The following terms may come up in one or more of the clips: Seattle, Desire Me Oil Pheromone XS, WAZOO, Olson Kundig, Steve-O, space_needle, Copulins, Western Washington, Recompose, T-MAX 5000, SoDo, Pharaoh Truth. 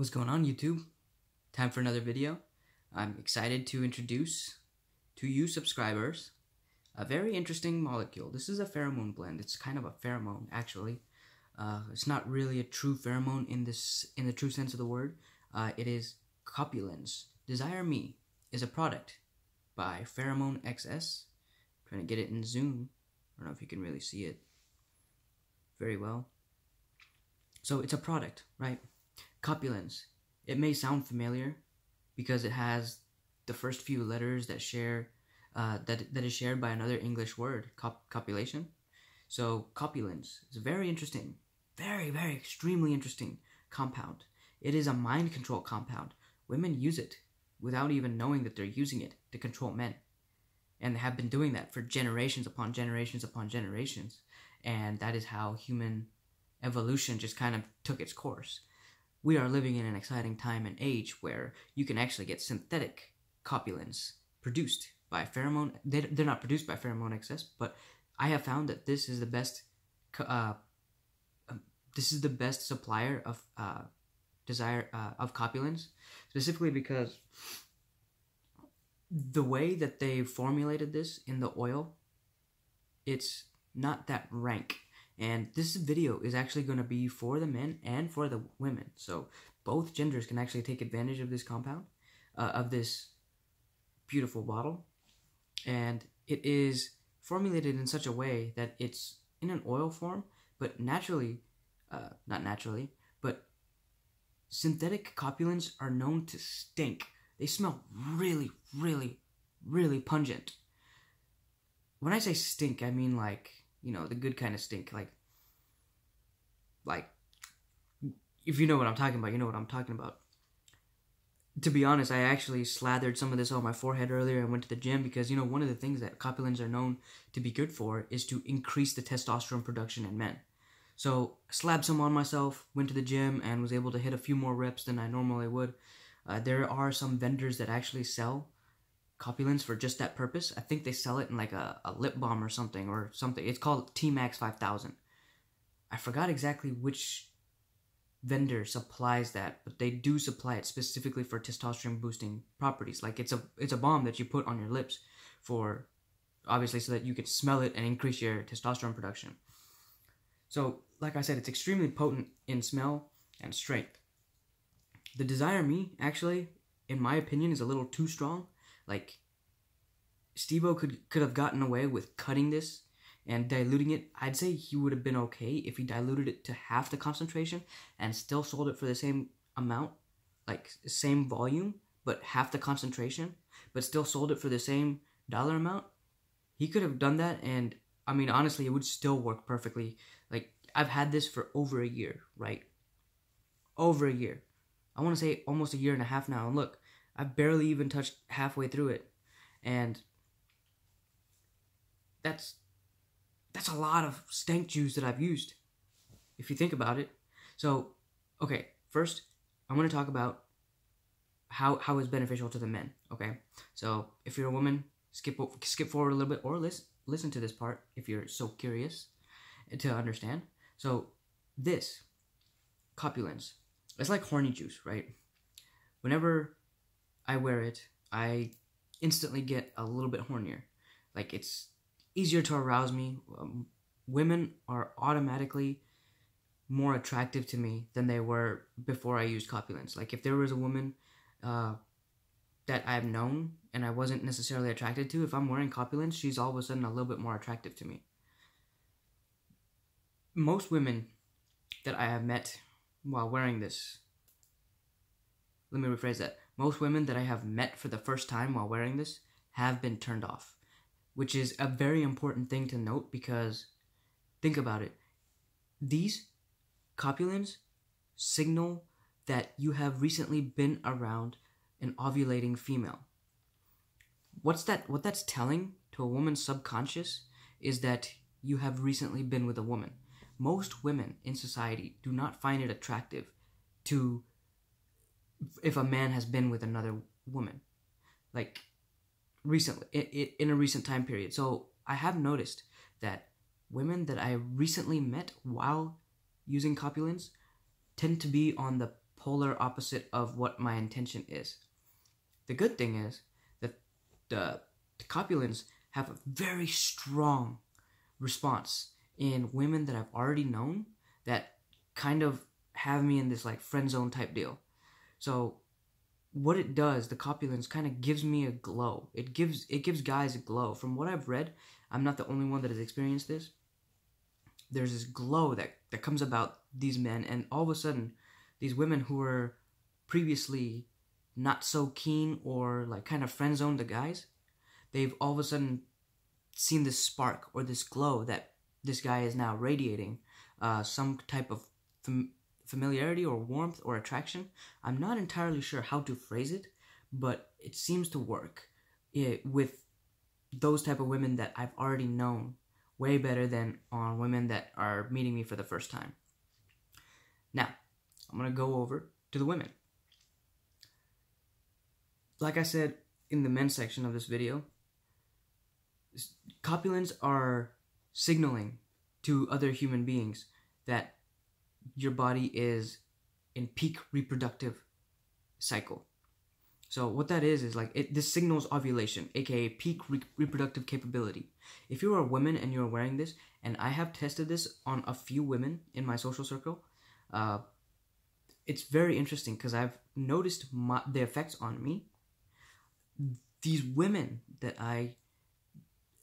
What's going on, YouTube? Time for another video. I'm excited to introduce to you subscribers a very interesting molecule. This is a pheromone blend. It's kind of a pheromone, actually. It's not really a true pheromone in the true sense of the word. It is copulins. Desire Me is a product by Pheromone XS. I'm trying to get it in zoom. I don't know if you can really see it very well. So it's a product, right? Copulins. It may sound familiar because it has the first few letters that share that is shared by another English word, copulation. So copulins is a very interesting, very extremely interesting compound. It is a mind control compound. Women use it without even knowing that they're using it to control men, and they have been doing that for generations upon generations upon generations, and that is how human evolution just kind of took its course. We are living in an exciting time and age where you can actually get synthetic copulins produced by pheromone. They're not produced by Pheromone XS, but I have found that this is the best. This is the best supplier of copulins, specifically because the way that they formulated this in the oil, it's not that rank. And this video is actually going to be for the men and for the women. So both genders can actually take advantage of this compound, of this beautiful bottle. And it is formulated in such a way that it's in an oil form, but naturally, but synthetic copulins are known to stink. They smell really pungent. When I say stink, I mean like, you know, the good kind of stink, like, if you know what I'm talking about, you know what I'm talking about. To be honest, I actually slathered some of this on my forehead earlier and went to the gym because, you know, one of the things that copulins are known to be good for is to increase the testosterone production in men. So, I slabbed some on myself, went to the gym, and was able to hit a few more reps than I normally would. There are some vendors that actually sell copulins for just that purpose. I think they sell it in like a lip balm or something It's called T-MAX 5000. I forgot exactly which vendor supplies that, but they do supply it specifically for testosterone boosting properties. Like it's a balm that you put on your lips for, obviously, so that you can smell it and increase your testosterone production. So like I said, it's extremely potent in smell and strength. The Desire Me, actually, in my opinion, is a little too strong. Like, Steve-O could have gotten away with cutting this and diluting it. I'd say he would have been okay if he diluted it to half the concentration and still sold it for the same amount, like same volume, but half the concentration, but still sold it for the same dollar amount. He could have done that, and I mean, honestly, it would still work perfectly. Like, I've had this for over a year, right? Over a year. I want to say almost a year and a half now, and look, I've barely even touched halfway through it, and that's a lot of stank juice that I've used, if you think about it. So, okay, first, I want to talk about how it's beneficial to the men, okay? So, if you're a woman, skip forward a little bit, or listen to this part if you're so curious to understand. So, this, copulins, it's like horny juice, right? Whenever I wear it, I instantly get a little bit hornier. Like, it's easier to arouse me. Women are automatically more attractive to me than they were before I used copulins. Like, if there was a woman that I've known and I wasn't necessarily attracted to, if I'm wearing copulins, she's all of a sudden a little bit more attractive to me. Most women that I have met while wearing this, let me rephrase that. Most women that I have met for the first time while wearing this have been turned off, which is a very important thing to note because, think about it, these copulins signal that you have recently been around an ovulating female. What's that? What that's telling to a woman's subconscious is that you have recently been with a woman. Most women in society do not find it attractive to if a man has been with another woman, like recently, in a recent time period. So I have noticed that women that I recently met while using copulins tend to be on the polar opposite of what my intention is. The good thing is that the copulins have a very strong response in women that I've already known that kind of have me in this like friend zone type deal. So what it does, the copulins kind of gives me a glow. It gives guys a glow. From what I've read, I'm not the only one that has experienced this. There's this glow that comes about these men, and all of a sudden, these women who were previously not so keen or like kind of friend-zoned the guys, they've all of a sudden seen this spark or this glow that this guy is now radiating, some type of familiarity or warmth or attraction. I'm not entirely sure how to phrase it, but it seems to work with those type of women that I've already known way better than on women that are meeting me for the first time. Now, I'm going to go over to the women. Like I said in the men's section of this video, copulins are signaling to other human beings that your body is in peak reproductive cycle. So what that is like, this signals ovulation, aka peak reproductive capability. If you are a woman and you are wearing this, and I have tested this on a few women in my social circle, it's very interesting because I've noticed the effects on me. These women that I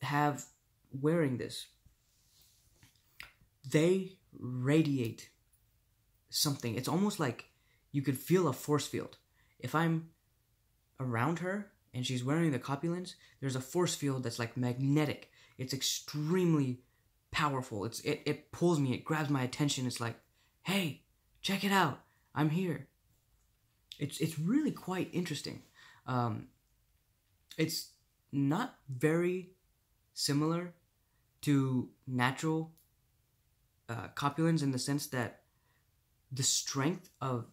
have wearing this, they radiate something. It's almost like you could feel a force field. If I'm around her and she's wearing the copulins, there's a force field that's like magnetic. It's extremely powerful. It pulls me, it grabs my attention. It's like, hey, check it out, I'm here. It's really quite interesting. It's not very similar to natural copulins in the sense that the strength of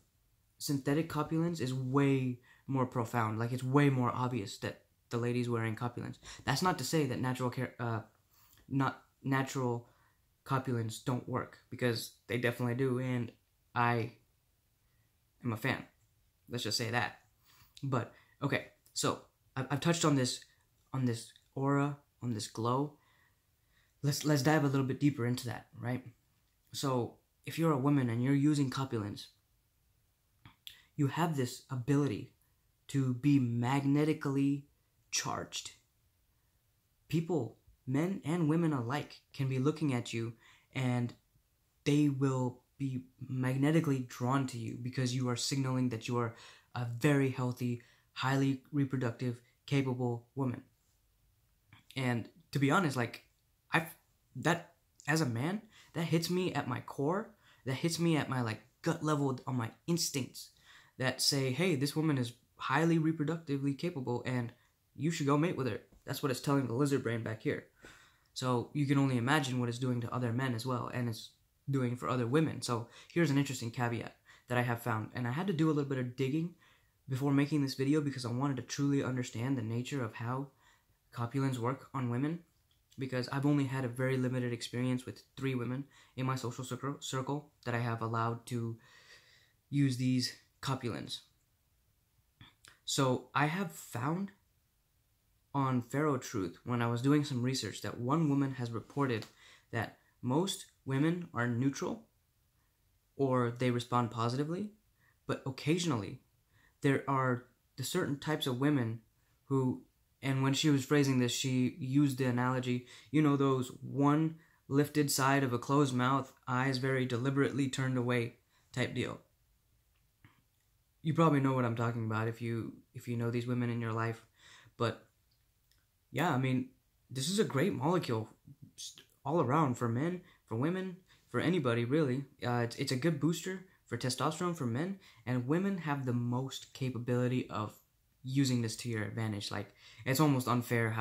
synthetic copulins is way more profound. Like, it's way more obvious that the lady's wearing copulins. That's not to say that not natural copulins don't work, because they definitely do, and I am a fan. Let's just say that. But okay, so I've touched on this aura, on this glow. Let's dive a little bit deeper into that, right? So if you're a woman and you're using copulins, you have this ability to be magnetically charged. People, men and women alike, can be looking at you and they will be magnetically drawn to you because you are signaling that you are a very healthy, highly reproductive, capable woman. And to be honest, like, that as a man, that hits me at my core, that hits me at my like gut level, on my instincts that say, hey, this woman is highly reproductively capable and you should go mate with her. That's what it's telling the lizard brain back here. So you can only imagine what it's doing to other men as well, and it's doing for other women. So here's an interesting caveat that I have found, and I had to do a little bit of digging before making this video because I wanted to truly understand the nature of how copulins work on women, because I've only had a very limited experience with 3 women in my social circle that I have allowed to use these copulins. So I have found on Pharaoh Truth, when I was doing some research, that one woman has reported that most women are neutral or they respond positively, but occasionally there are the certain types of women who, and when she was phrasing this, she used the analogy, you know, those one lifted side of a closed mouth, eyes very deliberately turned away type deal. You probably know what I'm talking about if you know these women in your life. But yeah, I mean, this is a great molecule all around for men, for women, for anybody really. It's a good booster for testosterone for men, and women have the most capability of using this to your advantage. Like, it's almost unfair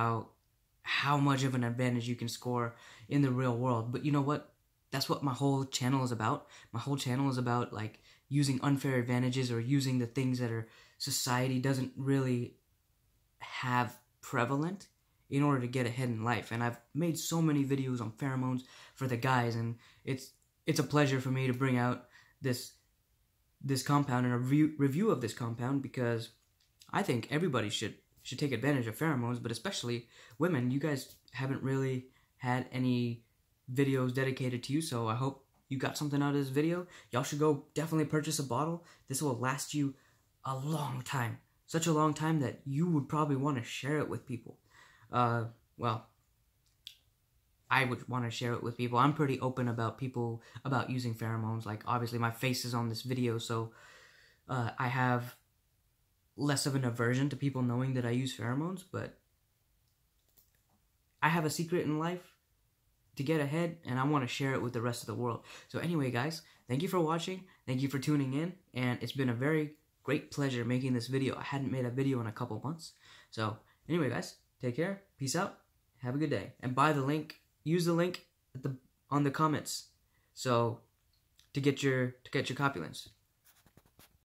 how much of an advantage you can score in the real world. But you know what? That's what my whole channel is about. My whole channel is about like using unfair advantages or using the things that our society doesn't really have prevalent in order to get ahead in life. And I've made so many videos on pheromones for the guys, and it's a pleasure for me to bring out this this compound and a review of this compound, because I think everybody should take advantage of pheromones, but especially women. You guys haven't really had any videos dedicated to you, so I hope you got something out of this video. Y'all should go definitely purchase a bottle. This will last you a long time. Such a long time that you would probably want to share it with people. Well, I would want to share it with people. I'm pretty open about using pheromones. Like, obviously my face is on this video, so I have less of an aversion to people knowing that I use pheromones, but I have a secret in life to get ahead, and I want to share it with the rest of the world. So anyway, guys, thank you for watching. Thank you for tuning in, and it's been a very great pleasure making this video. I hadn't made a video in a couple months. So anyway, guys, take care, peace out, have a good day, and buy the link. Use the link on the comments, so to get your copulins.